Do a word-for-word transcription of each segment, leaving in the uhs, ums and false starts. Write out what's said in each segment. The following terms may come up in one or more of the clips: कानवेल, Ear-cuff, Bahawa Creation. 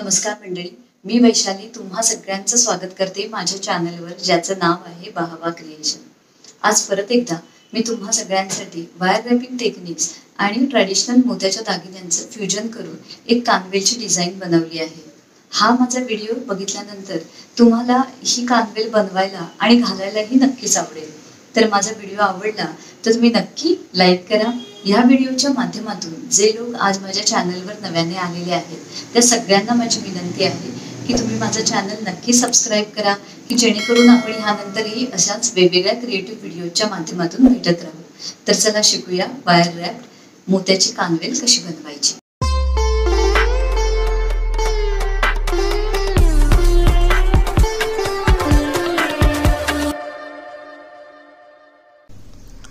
नमस्कार मंडळी, मी वैशाली तुम्हा सगळ्यांचं स्वागत करते माझ्या चॅनलवर ज्याचं नाव आहे बाहवा क्रिएशन। आज परत एकदा मी तुम्हा सगळ्यांसाठी वायर रॅपिंग टेक्निक्स आणि ट्रेडिशनल मोत्याच्या दागिन्यांचं फ्यूजन करून एक कानवेलची डिझाइन बनवली आहे। हा माझा व्हिडिओ बघितल्यानंतर तुम्हाला ही कानवेल बनवायला आणि घालायलाही नक्कीच आवडेल। तर माझा व्हिडिओ आवडला तर मी नक्की लाईक करा। या व्हिडिओच्या माध्यमातून जे लोग आज माझ्या चॅनलवर नव्याने आलेले आहेत त्या सगळ्यांना माझी विनंती आहे की तुम्ही माझा चॅनल नक्की सबस्क्राइब करा की जेणेकरून आपण यानंतरही अशाच वेगवेगळ्या क्रिएटिव्ह व्हिडिओच्या माध्यमातून भेटत राहू। तर चला शिकूया वायर रॅप्ड मोत्याची कानवेल कशी बनवायची।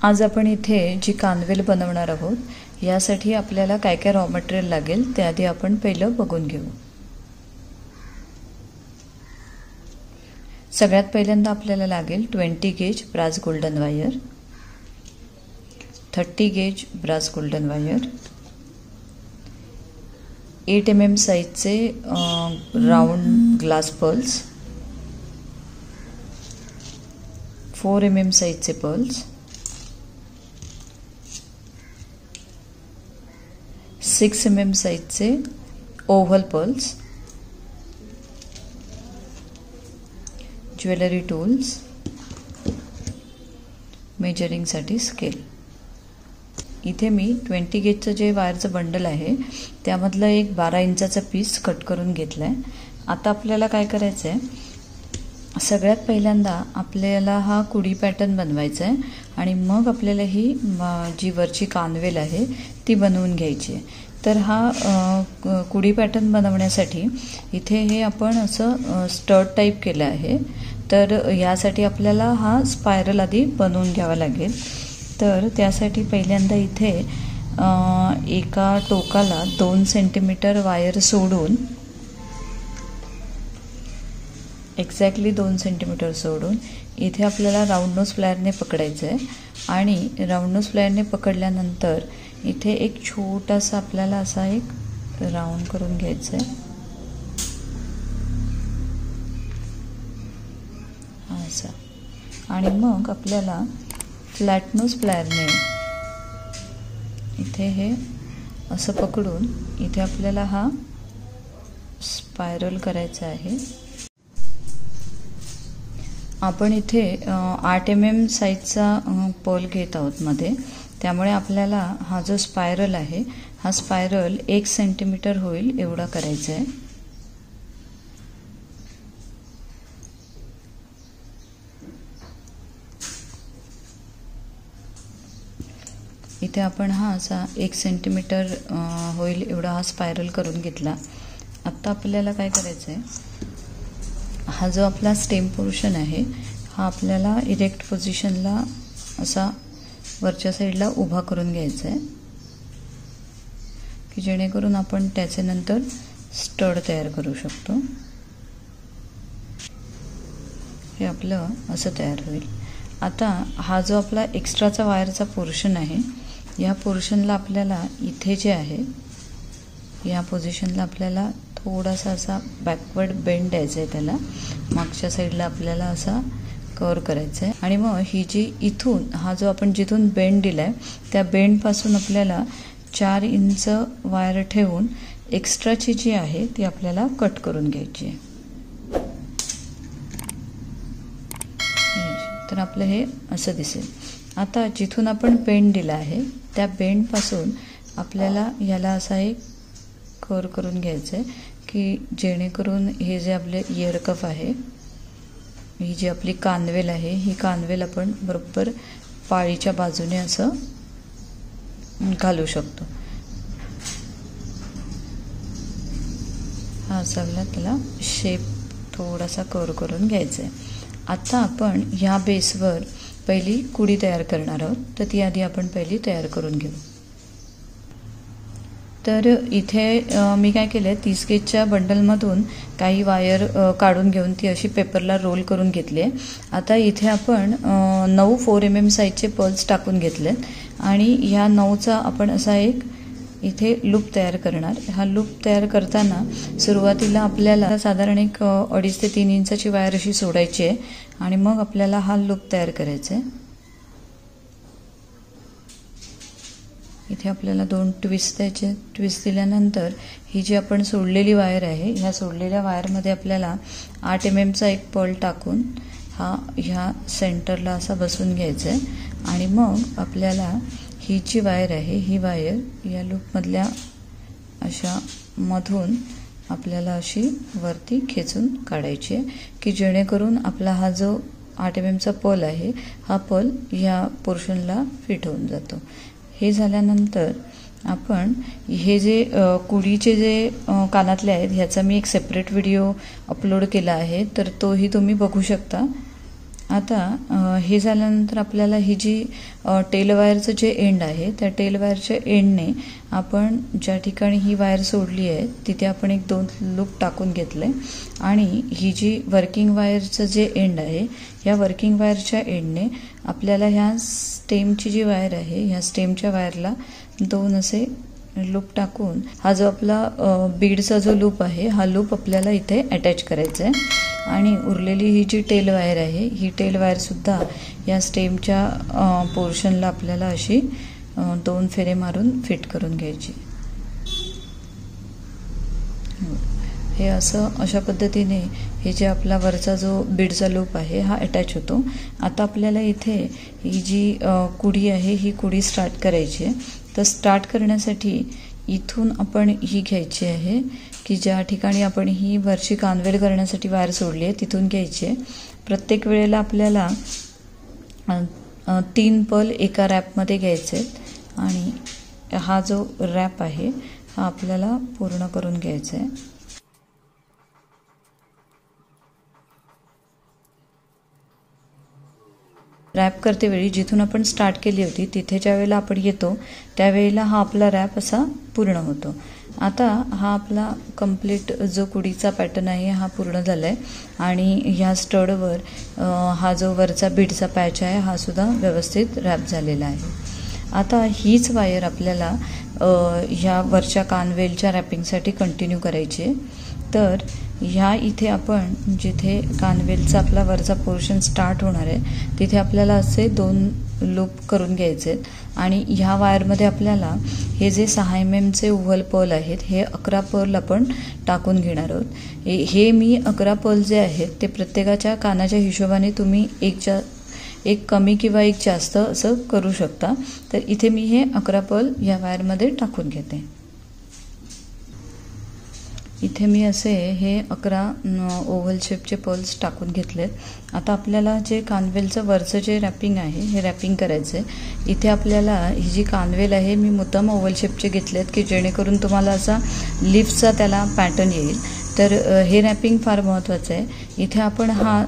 आज आपण इथे जी कानवेल बनवणार आहोत यासाठी आपल्याला काय काय रॉ मटेरियल लागेल ते आधी आपण पहिलं बघून घेऊ। सगळ्यात पहिल्यांदा आपल्याला लागेल twenty gauge brass golden wire, thirty gauge brass golden wire, eight M M साईजचे round glass pearls, four M M साईजचे pearls, six M M size से oval pearls, jewellery tools, measuring साठी स्केल। इथे मी ट्वेंटी गेजचं जे वायरचं bundle आहे त्यामधलं एक बारा इंचाचा पीस कट करून घेतला आहे। आता आपल्याला काय करायचं आहे, सगळ्यात पहिल्यांदा आपल्याला हा कुडी पॅटर्न बनवायचा आहे आणि मग आपल्याला ही जी वरची कानवेल आहे ती बनवून घ्यायची आहे। तर हा कुडी पॅटर्न बनवण्यासाठी इथे हे आपण असं स्टड टाईप केलं आहे। तर यासाठी आपल्याला हा स्पायरल आधी बनवून घ्यावा लागेल। तर त्यासाठी पहिल्यांदा इथे एका टोकाला दोन सेंटीमीटर वायर सोडून एक्झॅक्टली दोन सेंटीमीटर सोडून इथे आपल्याला राऊंड नोज फ्लायरने पकडायचं आहे आणि राऊंड नोज फ्लायरने पकडल्यानंतर इथे एक छोटासा आपल्याला असा एक राऊंड करून घ्यायचा आहे असा, आणि मग आपल्याला फ्लॅट नोज फ्लायरने इथे हे असं पकडून इथे आपल्याला हा स्पायरल करायचा आहे। आपण इथे आठ एम एम साईजचा पर्ल घेत आहोत मध्ये, त्यामुळे आपल्याला हा जो स्पायरल आहे हा स्पायरल एक सेंटीमीटर होईल एवढा करायचा आहे। इथे आपण हा असा एक सेंटीमीटर होईल एवढा हा स्पायरल करून घेतला। आता आपल्याला काय करायचं आहे, हा जो आपला स्टेम पोर्शन आहे हा आपल्याला इरेक्ट पोझिशनला असा वरच्या साईडला उभा करून घ्यायचा आहे की जेणेकरून आपण त्याचे नंतर स्टड तयार करू शकतो। हे आपलं असं तयार होईल। आता हा जो आपला एक्स्ट्राचा वायरचा पोर्शन आहे या पोर्शनला आपल्याला इथे जे आहे या पोझिशनला आपल्याला थोडासा असा बॅकवर्ड बेंड द्यायचा आहे, त्याला मागच्या साईडला आपल्याला असा कव्हर करायचा आहे। आणि मग ही जी इथून हा जो आपण जिथून बेंड दिला आहे त्या बेंडपासून आपल्याला चार इंच वायर ठेवून एक्स्ट्राची जी आहे ती आपल्याला कट करून घ्यायची आहे। तर आपलं हे असं दिसेल। आता जिथून आपण बेंड दिला आहे त्या बेंडपासून आपल्याला याला असा एक कव्हर करून घ्यायचं आहे की जेणेकरून हे जे आपले इयर कफ आहे ही जी आपली कानवेल आहे ही कानवेल आपण बरोबर पाळीच्या बाजूने असं घालू शकतो। हा असा आपला त्याला शेप थोडासा कव्हर करून घ्यायचा आहे। आता आपण ह्या बेसवर पहिली कुडी तयार करणार आहोत, तर ती आधी आपण पहिली तयार करून घेऊ। तर इथे मी काय केलं आहे, तीस गेजच्या बंडलमधून काही वायर काढून घेऊन ती अशी पेपरला रोल करून घेतली आहे। आता इथे आपण नऊ फोर एम एम साईजचे पर्ल्स टाकून घेतले आहेत आणि ह्या नऊचा आपण असा एक इथे लूप तयार करणार. हा लूप तयार करताना सुरुवातीला आपल्याला साधारण एक अडीच ते तीन इंचाची वायर अशी सोडायची आहे आणि मग आपल्याला हा लूप तयार करायचा आहे. इथे आपल्याला दोन ट्विस्ट द्यायचे. ट्विस्ट दिल्यानंतर ही जी आपण सोडलेली वायर आहे ह्या सोडलेल्या वायरमध्ये आपल्याला आठ एम एमचा एक पर्ल टाकून हा ह्या सेंटरला असा बसून घ्यायचा आहे आणि मग आपल्याला ही जी वायर आहे ही वायर या लूपमधल्या अशा मधून आपल्याला अशी वरती खेचून काढायची आहे की जेणेकरून आपला हा जो आठ एम एमचा पर्ल आहे हा पर्ल या पोर्शनला फिट होऊन जातो. हे झाल्यानंतर आपण हे जे कुडीचे जे कानातले आहेत ह्याचा मी एक सेपरेट व्हिडिओ अपलोड केला आहे तर तोही तुम्ही बघू शकता. आता हे झाल्यानंतर आपल्याला ही जी टेल वायरचं जे एंड आहे त्या टेल वायरच्या एंडने आपण ज्या ठिकाणी ही वायर सोडली आहे तिथे आपण एक दोन लूप टाकून घेतले आणि ही जी वर्किंग वायरचं जे एंड आहे या वर्किंग वायरच्या एंडने आपल्याला ह्या स्टेमची जी वायर आहे ह्या स्टेमच्या वायरला दोन असे लूप टाकून हा जो आपला बीडचा जो लूप आहे हा लूप आपल्याला इथे अटॅच करायचा आहे आणि उरलेली ही जी टेल वायर आहे ही टेल वायरसुद्धा या स्टेमच्या पोर्शनला आपल्याला अशी दोन फेरे मारून फिट करून घ्यायची. हे असं अशा पद्धतीने हे जे आपला वरचा जो बीडचा लूप आहे हा अटॅच होतो. आता आपल्याला इथे ही जी कुडी आहे ही कुडी स्टार्ट करायची आहे. तर स्टार्ट करण्यासाठी इथून आपण ही घ्यायची आहे की ज्या ठिकाणी आपण ही वरची कानवेल करण्यासाठी वायर सोडली आहे तिथून घ्यायची आहे. प्रत्येक वेळेला आपल्याला तीन पर्ल एका रॅपमध्ये घ्यायचे आहेत आणि हा जो रॅप आहे हा आपल्याला पूर्ण करून घ्यायचा आहे. रॅप करते वेळी जिथून आपण स्टार्ट केली होती तिथे ज्या वेळेला आपण येतो त्यावेळेला हा आपला रॅप असा पूर्ण होतो. आता हा आपला कंप्लीट जो कुडीचा पॅटर्न आहे हा पूर्ण झाला आहे आणि ह्या स्टडवर हा जो वरचा बीडचा पॅच आहे हा सुद्धा व्यवस्थित रॅप झालेला आहे. आता हीच वायर आपल्याला ह्या वरच्या कानवेलच्या रॅपिंगसाठी कंटिन्यू करायची आहे. तर ह्या इथे आपण जिथे कानवेलचा आपला वरचा पोर्शन स्टार्ट होणार आहे तिथे आपल्याला असे दोन लूप करून घ्यायचे आहेत आणि ह्या वायरमध्ये आपल्याला हे जे सहा एम एमचे उव्हल पर्ल आहेत हे अकरा पर्ल आपण टाकून घेणार आहोत. हे मी अकरा पर्ल जे आहेत ते प्रत्येकाच्या कानाच्या हिशोबाने तुम्ही एक जा एक कमी किंवा एक जास्त असं करू शकता. तर इथे मी हे अकरा पर्ल या वायरमध्ये टाकून घेते. इथे मी असे हे अकरा ओव्हल शेपचे पर्ल्स टाकून घेतलेत. आता आपल्याला जे कानवेलचं वरचं जे रॅपिंग आहे हे रॅपिंग करायचं आहे. इथे आपल्याला ही जी कानवेल आहे मी मुद्दाम ओव्हल शेपचे घेतलेत की जेणेकरून तुम्हाला असा लीफचा त्याला पॅटर्न येईल. तर हे रॅपिंग फार महत्त्वाचं आहे. इथे आपण हा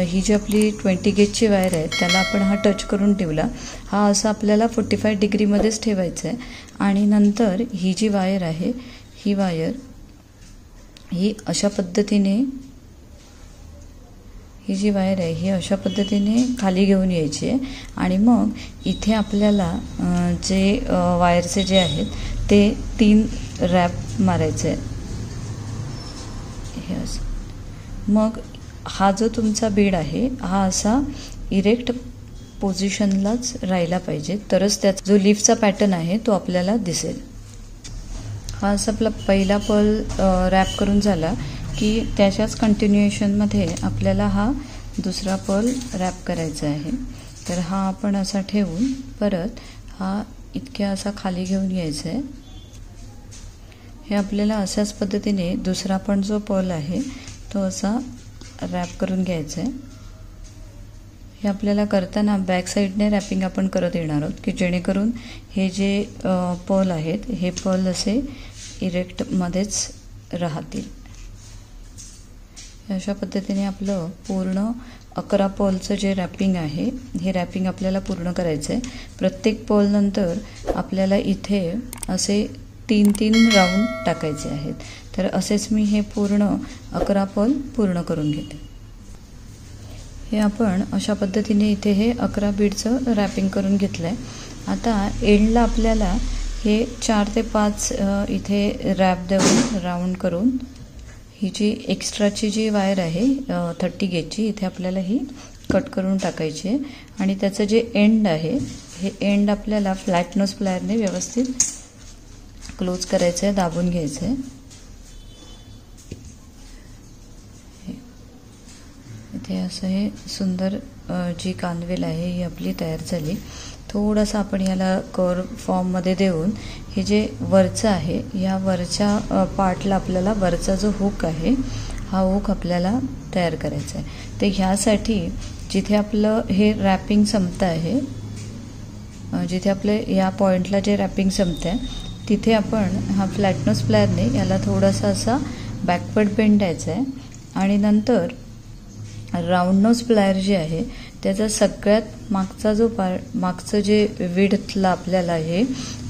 ही जी आपली ट्वेंटी गेजची वायर आहे त्याला आपण हा टच करून ठेवला हा असा आपल्याला फोर्टी फाय डिग्रीमध्येच ठेवायचा आहे आणि नंतर ही जी वायर आहे ही वायर ही अशा पद्धतीने ही जी वायर आहे ही अशा पद्धतीने खाली घेऊन यायची आहे आणि मग इथे आपल्याला जे वायरचे जे आहेत ते तीन रॅप मारायचे आहेत. हे असं मग हा जो तुमचा बीड आहे हा असा इरेक्ट पोझिशनलाच राहिला पाहिजे तरच त्याचा जो लीफचा पॅटर्न आहे तो आपल्याला दिसेल. हा असा आपला पहिला पर्ल रॅप करून झाला की त्याच्याच कंटिन्युएशनमध्ये आपल्याला हा दुसरा पर्ल रॅप करायचा आहे. तर हा आपण असा ठेवून परत हा इतक्या असा खाली घेऊन यायचा आहे. हे आपल्याला अशाच पद्धतीने दुसरा पण जो पर्ल आहे तो असा रॅप करून घ्यायचा आहे. हे आपल्याला करताना बॅक साईडने रॅपिंग आपण करत येणार आहोत की जेणेकरून हे जे पर्ल आहेत हे पर्ल असे इरेक्टमध्येच राहतील. अशा पद्धतीने आपलं पूर्ण अकरा पर्लचं जे रॅपिंग आहे हे रॅपिंग आपल्याला पूर्ण करायचं आहे. प्रत्येक पर्लनंतर आपल्याला इथे असे तीन तीन राऊंड टाकायचे आहेत. तर असेच मी हे पूर्ण अकरा पर्ल पूर्ण करून घेते. हे आपण अशा पद्धतीने इथे हे अकरा बीडचं रॅपिंग करून घेतलं आहे. आता एंडला आपल्याला हे चार ते पाच इथे रॅप देऊन राऊंड करून ही जी एक्स्ट्राची जी वायर आहे थर्टी गेजची इथे आपल्याला ही कट करून टाकायची आहे आणि त्याचं जे एंड आहे हे एंड आपल्याला फ्लॅटनस प्लायरने व्यवस्थित क्लोज करायचं आहे, दाबून घ्यायचं आहे. इथे असं हे सुंदर जी कानवेल आहे ही आपली तयार झाली. थोडासा आपण याला कर्व फॉर्ममध्ये देऊन हे जे वरचं आहे या वरच्या पार्टला आपल्याला वरचा जो हुक आहे हा हुक आपल्याला तयार करायचा आहे. ते ह्यासाठी जिथे आपलं हे रॅपिंग संपतं आहे, जिथे आपले या पॉईंटला जे रॅपिंग संपतं आहे तिथे आपण हा फ्लॅटनस प्लायरने याला थोडासा असा बॅकवर्ड बेंड द्यायचा आहे आणि नंतर राऊंड नोज प्लायर जे आहे त्याचा सगळ्यात मागचा जो पार्ट मागचं जे विड्थला आपल्याला आहे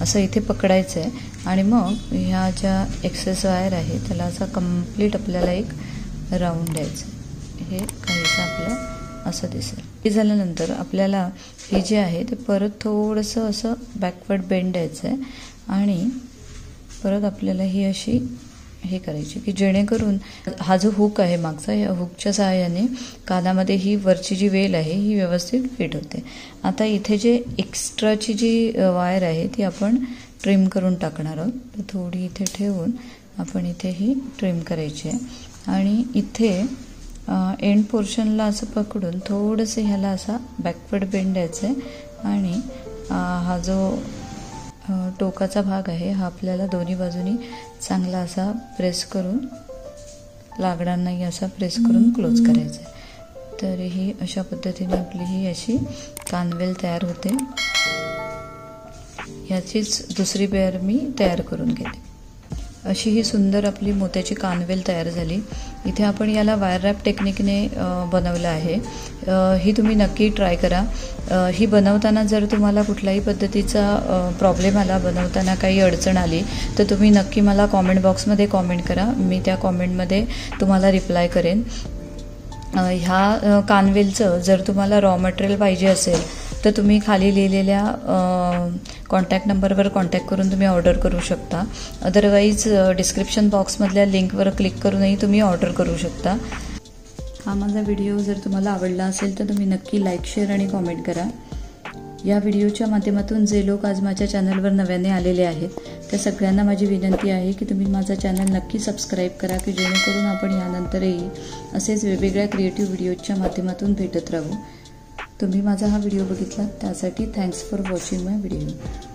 असं इथे पकडायचं आहे आणि मग ह्या ज्या एक्सेस वायर आहे त्याला असा कंप्लीट आपल्याला एक राऊंड द्यायचं आहे. हे काहीसं आपलं असं दिसेल. हे झाल्यानंतर आपल्याला हे जे आहे ते परत थोडंसं असं बॅकवर्ड बेंड द्यायचं आहे आणि परत आपल्याला ही अशी हे करायचे की जेणेकरून हा जो हुक आहे मागचा या हुकच्या सहाय्याने कानामध्ये ही वरची जी वेल आहे ही व्यवस्थित फिट होते. आता इथे जे एक्स्ट्राची जी वायर आहे ती आपण ट्रिम करून टाकणार आहोत. तर थोडी इथे ठेवून आपण इथे ही ट्रिम करायची आहे आणि इथे एंड पोर्शनला असं पकडून थोडंसं ह्याला असा बॅकवर्ड बेंड द्यायचं आहे आणि हा जो टोकाचा भाग आहे हा आपल्याला दोन्ही बाजूनी चांगला असा प्रेस करून लागणार नाही असा प्रेस करून क्लोज करायचा आहे. तर ही अशा पद्धतीने आपली ही अशी कानवेल तयार होते. याचीच दुसरी पेअर मी तयार करून घेते. अशी ही सुंदर आपली मोत्याची कानवेल तयार झाली. इथे आपण याला वायर रॅप टेक्निकने बनवलं आहे. ही तुम्ही नक्की ट्राय करा. ही बनवताना जर तुम्हाला कुठल्याही पद्धतीचा प्रॉब्लेम आला, बनवताना काही अडचण आली तर तुम्ही नक्की मला कॉमेंट बॉक्समध्ये कॉमेंट करा. मी त्या कॉमेंटमध्ये तुम्हाला रिप्लाय करेन. ह्या कानवेलचं जर तुम्हाला रॉ मटेरियल पाहिजे असेल तर तुम्ही खाली लिहिलेल्या कॉन्टॅक्ट नंबरवर कॉन्टॅक्ट करून तुम्ही ऑर्डर करू शकता. अदरवाईज डिस्क्रिप्शन बॉक्समधल्या लिंकवर क्लिक करूनही तुम्ही ऑर्डर करू शकता. हा माझा व्हिडिओ जर तुम्हाला आवडला असेल तर तुम्ही नक्की लाईक, शेअर आणि कॉमेंट करा. या व्हिडिओच्या माध्यमातून जे लोक आज माझ्या चॅनलवर नव्याने आलेले आहेत त्या सगळ्यांना माझी विनंती आहे की तुम्ही माझा चॅनल नक्की सबस्क्राईब करा की जेणेकरून आपण यानंतरही असेच वेगवेगळ्या क्रिएटिव्ह व्हिडिओच्या माध्यमातून भेटत राहू. तुम्ही माझा हा व्हिडिओ बघितला त्यासाठी thanks for watching my video.